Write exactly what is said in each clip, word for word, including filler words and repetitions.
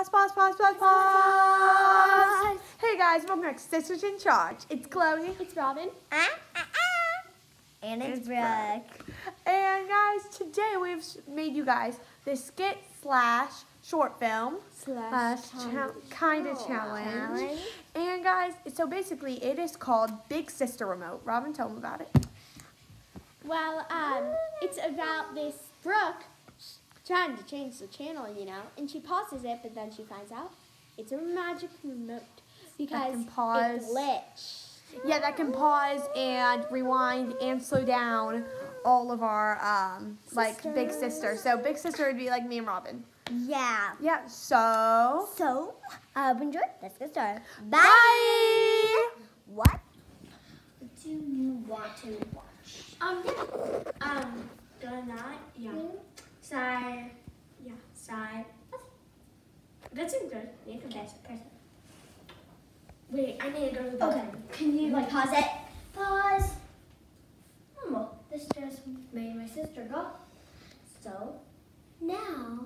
Pause, pause, pause, pause, pause. Hey guys, welcome back to Sisters in Charge. It's Chloe. It's Robyn. Uh, uh, uh. And it's, it's Brooke. Brooke. And guys, today we've made you guys this skit slash short film slash kind of challenge. challenge. And guys, so basically it is called Big Sister Remote. Robyn, tell them about it. Well, um, it's about this Brooke trying to change the channel, you know, and she pauses it, but then she finds out it's a magic remote because it glitched. Yeah, that can pause and rewind and slow down all of our, um, like, Big Sister. So Big Sister would be like me and Robyn. Yeah. Yeah, so. So, uh, enjoy. Let's get started. Bye. Bye. What do you want to watch? Um, um, gonna, yeah. Side, yeah, side. That seems good. You can press it. Wait, I need to go to the bathroom. Okay, can you like pause it? Pause. Oh, this just made my sister go. So now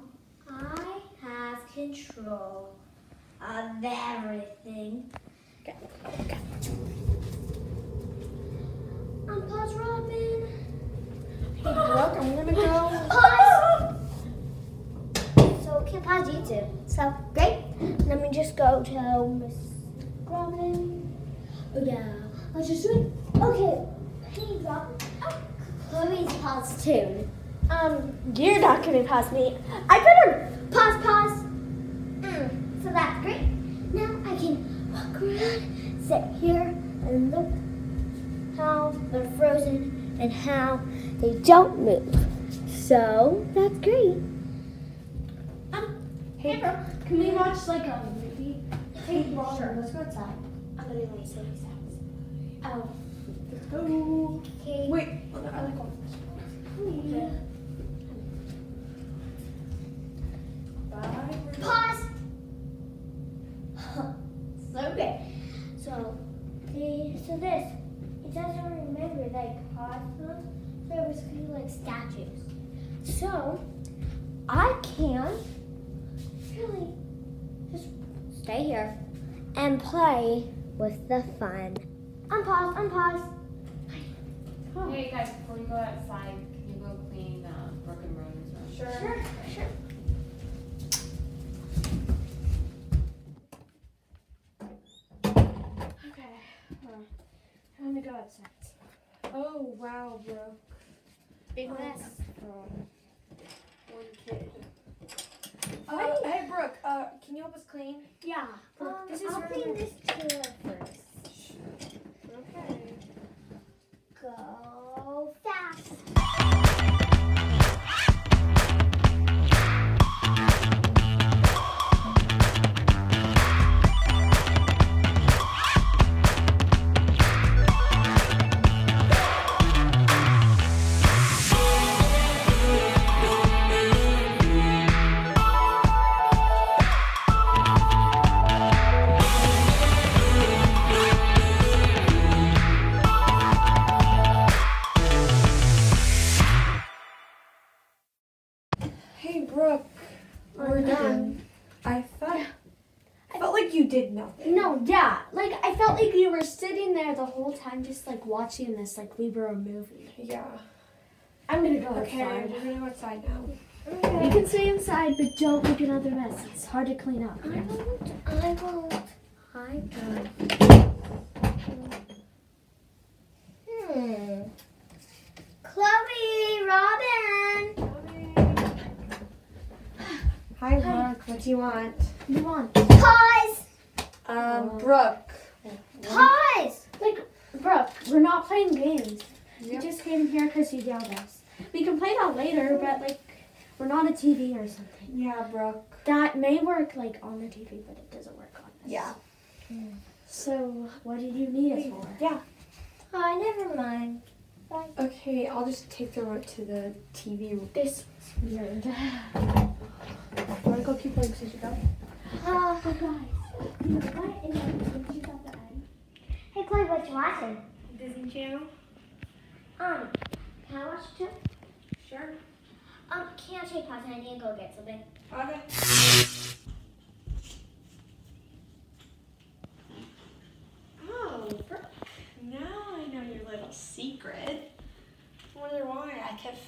I have control of everything. Okay. Okay. Unpause, Robyn. Hey, Brooke, I'm gonna go. Pause. Pause YouTube. So great. Let me just go to Miss Robyn. Oh yeah. Let's just do it. Okay. Hey Robyn. Oh. Chloe's paused too. Um. You're not gonna pause me. I better pause. Pause. Mm. So that's great. Now I can walk around, sit here, and look how they're frozen and how they don't move. So that's great. Hey, Brooke, can we watch like a movie? Hey, Robyn, sure. Let's go outside. I'm gonna wait till he's outside. Oh, let's go. Okay. Wait, oh, no, I like one. Okay. Bye. Pause. So good. So, the, so this it doesn't remember like pause. So it was kind of like statues. So I can. Really, just stay here and play with the fun. Unpause, unpause. Oh. Hey guys, before you go outside, can you go clean uh, Brooke and Robyn's room? Sure, sure, sure. Okay, well, time to go outside. Oh wow, Brooke. Big mess. Oh, one kid. Uh, hey Brooke, uh, can you help us clean? Yeah. Brooke, um, this is I'll really clean this chair first. Okay. Go fast. Brooke, we're done. I thought, I felt like you did nothing. No, yeah, like I felt like you were sitting there the whole time, just like watching this, like we were a movie. Yeah. I'm gonna go okay, outside. Okay, we're gonna go outside now. Okay. You can stay inside, but don't make another mess. It's hard to clean up. I won't. I won't. I won't. Hmm. Chloe, Robyn. Hi, Brooke. What do you want? You want? Pause! Um, Brooke. Pause! Like, Brooke, we're not playing games. Yep. We just came here because you yelled at us. We can play that later, but, like, we're not a T V or something. Yeah, Brooke. That may work, like, on the T V, but it doesn't work on this. Yeah. Mm. So, what did you need us for? Yeah. Oh, never mind. Bye. Okay, I'll just take the remote to the T V. This is weird. Want to go keep playing since you got it? Oh, guys. You know what? In my you got the end. Hey, Chloe, what you watching? Disney Channel. Um, can I watch it too? Sure. Um, can I take pause and I need to go get something? Okay.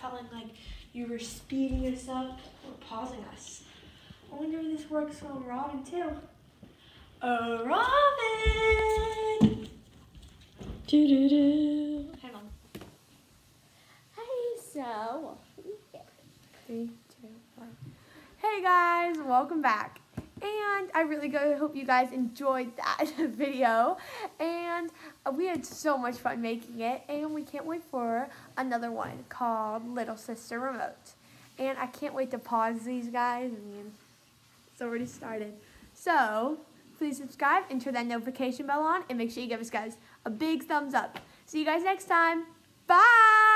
telling like you were speeding us up or pausing us. I wonder if this works on Robyn too. Oh, Robyn! Do do do. Hang on. Hey, so three, two, one. Hey guys, welcome back. And I really go, hope you guys enjoyed that video. And we had so much fun making it. And we can't wait for another one called Little Sister Remote. And I can't wait to pause these guys. I mean, it's already started. So, please subscribe and turn that notification bell on. And make sure you give us guys a big thumbs up. See you guys next time. Bye!